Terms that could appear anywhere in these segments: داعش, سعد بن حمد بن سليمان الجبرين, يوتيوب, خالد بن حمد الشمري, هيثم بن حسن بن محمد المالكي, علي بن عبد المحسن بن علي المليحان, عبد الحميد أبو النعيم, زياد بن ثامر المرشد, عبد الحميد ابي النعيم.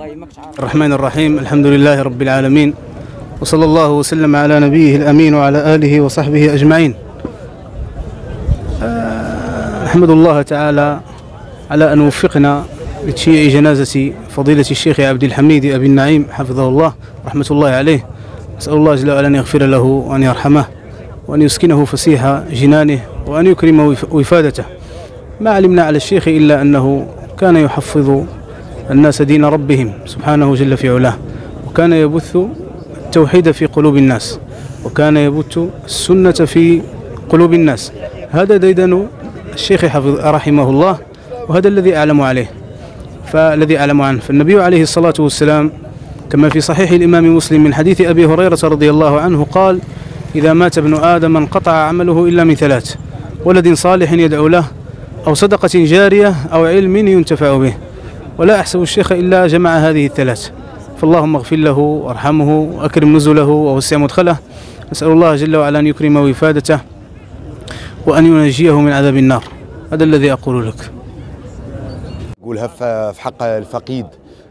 الرحمن الرحيم. الحمد لله رب العالمين، وصلى الله وسلم على نبيه الأمين وعلى آله وصحبه أجمعين. أحمد الله تعالى على أن وفقنا لتشييع جنازة فضيلة الشيخ عبد الحميد أبي النعيم حفظه الله رحمة الله عليه. أسأل الله جل وعلا أن يغفر له وأن يرحمه وأن يسكنه فسيح جنانه وأن يكرم وفادته. ما علمنا على الشيخ إلا أنه كان يحفظ الناس دين ربهم سبحانه جل في علاه، وكان يبث التوحيد في قلوب الناس، وكان يبث السنة في قلوب الناس. هذا ديدن الشيخ رحمه الله، وهذا الذي أعلم عليه فالذي أعلم عنه. فالنبي عليه الصلاة والسلام كما في صحيح الإمام مسلم من حديث أبي هريرة رضي الله عنه قال: إذا مات ابن آدم انقطع عمله إلا من ثلاث: ولد صالح يدعو له، أو صدقة جارية، أو علم ينتفع به. ولا أحسب الشيخ إلا جمع هذه الثلاث، فاللهم اغفر له وارحمه وأكرم نزله ووسع مدخله. نسأل الله جل وعلا أن يكرم وفادته وأن ينجيه من عذاب النار. هذا الذي أقول لك. أقولها في حق الفقيد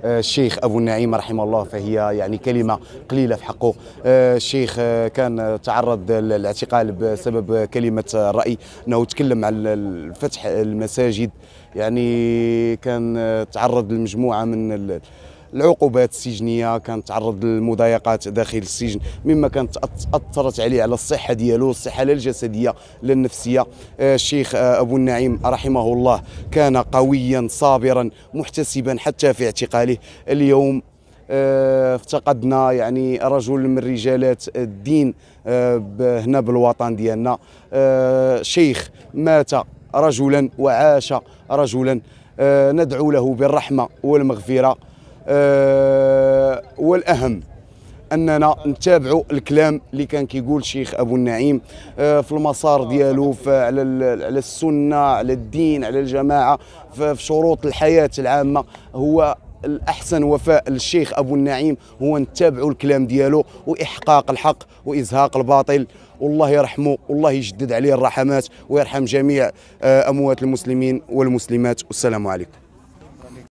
الشيخ أبو النعيم رحمه الله، فهي يعني كلمة قليلة في حقه. الشيخ كان تعرض للاعتقال بسبب كلمة الرأي، أنه تكلم على فتح المساجد، يعني كان تعرض لمجموعة من العقوبات السجنية، كان تعرض للمضايقات داخل السجن، مما كانت أثرت عليه على الصحة ديالو، الصحة لا الجسدية لا النفسية. الشيخ أبو النعيم رحمه الله كان قويا صابرا محتسبا حتى في اعتقاله. اليوم افتقدنا يعني رجل من رجالات الدين هنا بالوطن ديالنا. شيخ مات رجلا وعاش رجلا، ندعو له بالرحمة والمغفرة. والأهم أننا نتابعوا الكلام اللي كان كيقول الشيخ أبو النعيم في المسار ديالو، على السنة، على الدين، على الجماعة، في شروط الحياة العامة. هو الأحسن وفاء للشيخ أبو النعيم هو نتابعوا الكلام ديالو وإحقاق الحق وإزهاق الباطل. والله يرحمه، والله يجدد عليه الرحمات، ويرحم جميع أموات المسلمين والمسلمات. والسلام عليكم.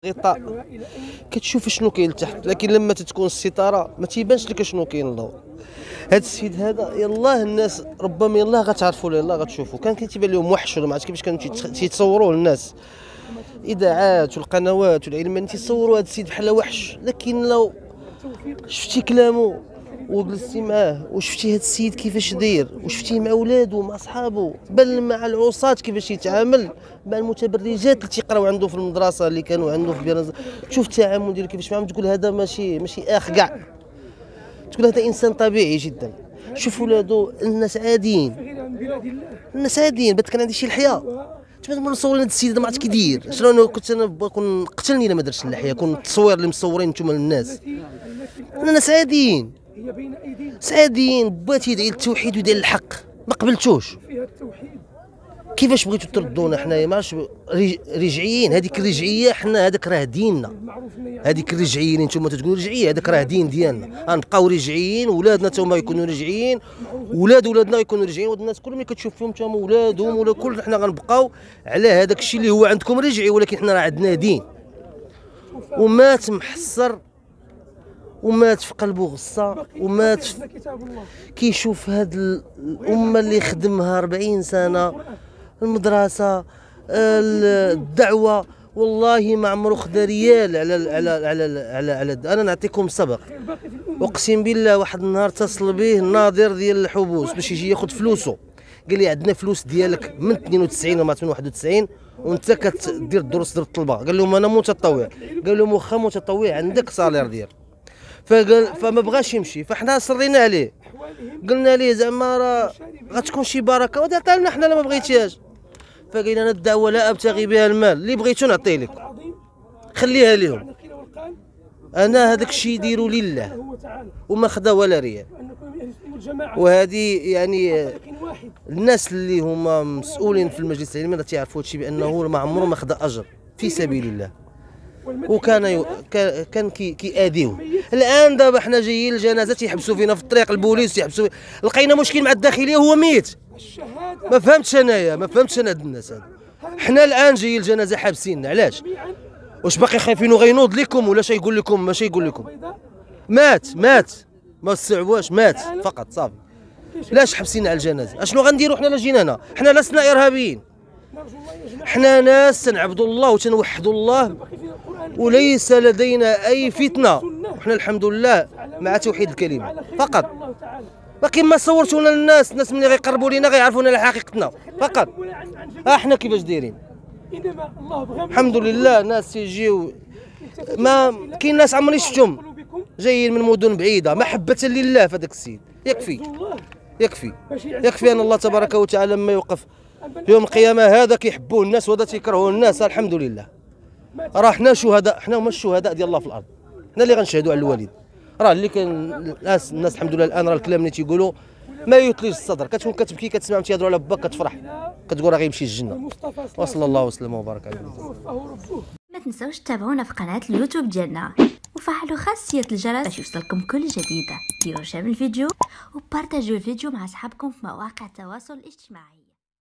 غطاء كتشوف شنو كاين لتحت، لكن لما تكون الستاره ما تيبانش لك شنو كاين اللور. هذا السيد هذا يلاه الناس ربما يلاه غتعرفوا له، يلاه غتشوفوا. كان كيتيبان لهم وحش، ولا ما عرفت كيفاش كانوا تيتصوروه الناس، الاذاعات والقنوات والعلمان تيصوروا هذا السيد بحال وحش. لكن لو شفتي كلامه وجلستي معاه وشفتي هذا السيد كيفاش داير، وشفتيه مع ولادو مع صحابه، بل مع العصاة كيفاش يتعامل، مع المتبرجات اللي تيقراو عنده في المدرسه اللي كانوا عنده في بيرنز، تشوف التعامل ديالو كيفاش معاهم، تقول هذا ماشي اخ كاع، تقول هذا انسان طبيعي جدا. شوف ولادو الناس عاديين، الناس عاديين. بات كان عندي شي لحيه تبات منصور هذا السيد ما عرفت كيدير شنو. انا كنت باغي كون قتلني الا ما درتش اللحيه، كون التصوير اللي مصورين نتوما للناس، الناس عاديين سعاديين. بغيت يدعي للتوحيد ويدعي للحق، ما قبلتوش. كيفاش بغيتو تردونا حنايا؟ ماعرفتش. رجعيين، هذيك الرجعيه حنا، هذاك راه ديننا، هذيك الرجعيه اللي نتوما تتقولوا رجعيه، هذاك راه دين ديالنا. غنبقاو رجعيين، ولادنا تا هما يكونوا رجعيين، ولاد ولادنا يكونوا رجعيين، والناس كلهم اللي كتشوف فيهم تا هما ولادهم ولا كل. حنا غنبقاو على هذاك الشيء اللي هو عندكم رجعي، ولكن حنا راه عندنا دين. ومات محصر، ومات في قلبه غصه، ومات كيشوف هاد الامه اللي خدمها 40 سنه، المدرسه، الدعوه، والله ما عمرو خدا ريال على على على على, على انا نعطيكم سبق، اقسم بالله واحد النهار اتصل به الناظر ديال الحبوس باش يجي ياخذ فلوسه، قال لي عندنا فلوس ديالك من 92 ولا من 91 وانت كدير الدروس ديال الطلبه. قال لهم انا متطوع، قال لهم واخا متطوع عندك سالير ديالك. فقال فما بغاش يمشي، فحنا صرينا عليه، قلنا ليه زعما راه غتكون شي بركه وتعطيها لنا حنا الا ما بغيتيهاش. فقال انا الدعوه لا ابتغي بها المال، اللي بغيتو نعطي لك، خليها لهم، انا هذاك الشيء يديروا لله، وما خدا ولا ريال. وهذه يعني الناس اللي هما مسؤولين في المجلس العلمي راه تيعرفوا هادشي، بانه ما عمره ما خدا اجر في سبيل الله، وكان كيأذيهم. الان دابا حنا جايين للجنازه تيحبسوا فينا في الطريق، البوليس تيحبسوا، لقينا مشكل مع الداخليه هو ميت. ما فهمتش انا هاد الناس هادو. حنا الان جايين للجنازه حابسيننا، علاش؟ واش باقي خايفين غينوض لكم ولا شيقول لكم؟ ماشي يقول لكم مات ما تستوعبوش، مات فقط صافي. علاش حبسينا على الجنازه؟ اشنو غنديروا حنا؟ لا جينا هنا، حنا لسنا ارهابيين، حنا ناس تنعبدوا الله وتنوحدوا الله وليس لدينا اي فتنه، وحنا الحمد لله مع توحيد الكلمه فقط. باقي ما صورتونا للناس، الناس ملي غيقربوا لينا غيعرفونا على حقيقتنا فقط. احنا كيفاش دايرين الحمد لله. ناس يجيو، ما كاين ناس عمري شفتهم جايين من مدن بعيده محبه لله. فهداك السيد يكفي يكفي يكفي ان الله تبارك وتعالى لما يوقف يوم القيامه هذا كيحبوه الناس وهذا تيكرهوه الناس. الحمد لله راه حنا شهداء، حنا هما الشهداء ديال الله في الارض، حنا اللي غنشهدوا على الوالد. راه اللي كان الناس الحمد لله الان راه الكلام اللي تيقولوا ما يتليش الصدر، كتكون كتبكي كتسمعهم تيهضروا على باك كتفرح كتقول راه غيمشي للجنه. وصلى الله وسلم وبارك عليه. ما تنساوش تتابعونا في قناه اليوتيوب ديالنا وفعلوا خاصيه الجرس باش يوصلكم كل جديد. ديروا شير الفيديو وبارطاجيو الفيديو مع اصحابكم في مواقع التواصل الاجتماعي.